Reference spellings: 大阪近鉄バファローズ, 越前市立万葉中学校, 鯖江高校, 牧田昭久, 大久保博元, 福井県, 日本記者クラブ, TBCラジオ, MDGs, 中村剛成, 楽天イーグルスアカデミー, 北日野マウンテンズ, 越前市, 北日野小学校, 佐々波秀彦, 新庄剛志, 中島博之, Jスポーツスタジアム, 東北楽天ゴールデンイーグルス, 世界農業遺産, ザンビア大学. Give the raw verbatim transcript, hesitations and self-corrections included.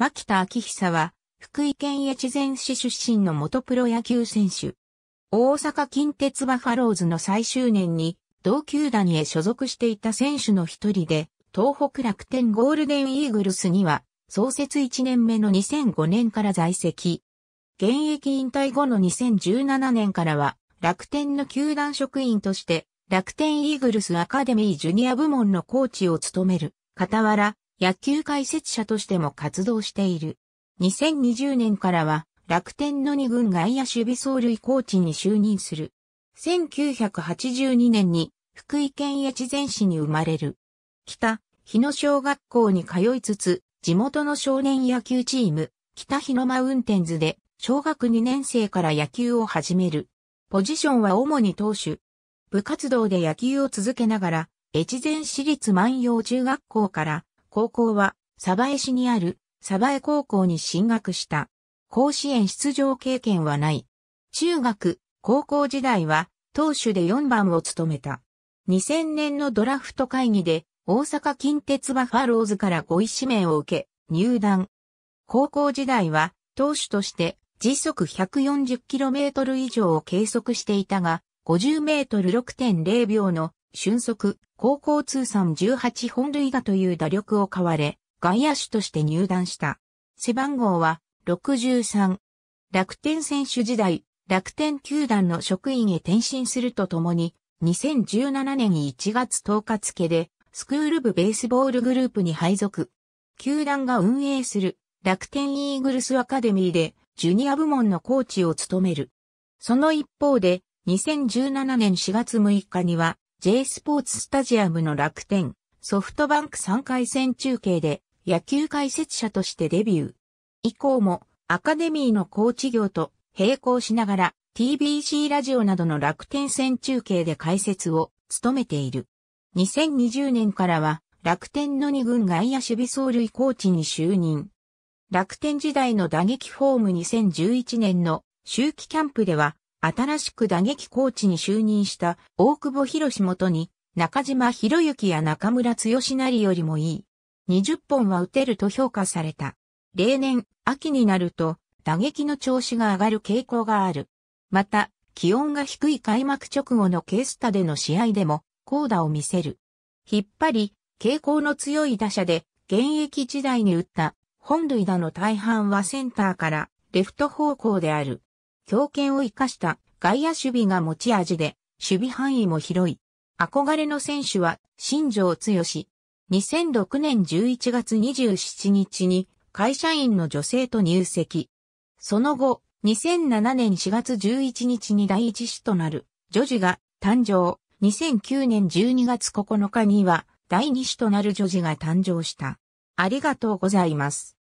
牧田昭久は、福井県越前市出身の元プロ野球選手。大阪近鉄バファローズの最終年に、同球団へ所属していた選手の一人で、東北楽天ゴールデンイーグルスには、創設いちねんめのにせんごねんから在籍。現役引退後のにせんじゅうななねんからは、楽天の球団職員として、楽天イーグルスアカデミージュニア部門のコーチを務める、傍ら、野球解説者としても活動している。にせんにじゅうねんからは、楽天の二軍外野守備走塁コーチに就任する。せんきゅうひゃくはちじゅうにねんに、福井県越前市に生まれる。北日野小学校に通いつつ、地元の少年野球チーム、北日野マウンテンズで、小学にねんせいから野球を始める。ポジションは主に投手。部活動で野球を続けながら、越前市立万葉中学校から、高校は鯖江市にある鯖江高校に進学した。甲子園出場経験はない。中学、高校時代は投手でよんばんを務めた。にせんねんのドラフト会議で大阪近鉄バファローズからごいしめいを受け、入団。高校時代は投手として時速 ひゃくよんじゅっキロメートル 以上を計測していたが、ごじゅうメートル ろくてんれいびょうの俊足、高校通算じゅうはちほんるい打という打力を買われ、外野手として入団した。背番号はろくじゅうさん。楽天選手時代、楽天球団の職員へ転身するとともに、にせんじゅうななねんいちがつとおか付で、スクール部ベースボールグループに配属。球団が運営する楽天イーグルスアカデミーで、ジュニア部門のコーチを務める。その一方で、にせんじゅうななねんしがつむいかには、J スポーツスタジアムの楽天、ソフトバンクさんかいせん中継で野球解説者としてデビュー。以降もアカデミーのコーチ業と並行しながら ティービーシー ラジオなどの楽天戦中継で解説を務めている。にせんにじゅうねんからは楽天の二軍外野守備走塁コーチに就任。楽天時代の打撃フォームにせんじゅういちねんの秋季キャンプでは、新しく打撃コーチに就任した大久保博元に中島博之や中村剛成よりもいい。にじゅっぽんは打てると評価された。例年、秋になると打撃の調子が上がる傾向がある。また、気温が低い開幕直後のKスタでの試合でも好打を見せる。引っ張り、傾向の強い打者で現役時代に打った本塁打の大半はセンターからレフト方向である。強肩を生かした外野守備が持ち味で、守備範囲も広い。憧れの選手は、新庄剛志。にせんろくねんじゅういちがつにじゅうしちにちに会社員の女性と入籍。その後、にせんななねんしがつじゅういちにちに第一子となる女児が誕生。にせんきゅうねんじゅうにがつここのかには第二子となる女児が誕生した。ありがとうございます。